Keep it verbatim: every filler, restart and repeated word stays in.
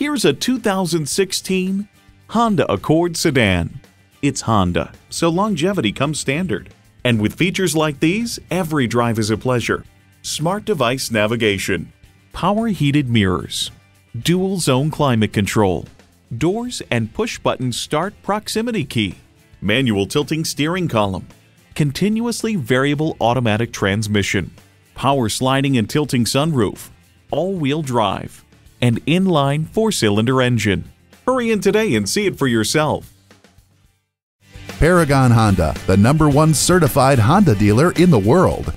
Here's a two thousand sixteen Honda Accord sedan. It's Honda, so longevity comes standard. And with features like these, every drive is a pleasure. Smart device navigation, power heated mirrors, dual zone climate control, doors and push button start proximity key, manual tilting steering column, continuously variable automatic transmission, power sliding and tilting sunroof, all-wheel drive, and inline four-cylinder engine. Hurry in today and see it for yourself. Paragon Honda, the number one certified Honda dealer in the world.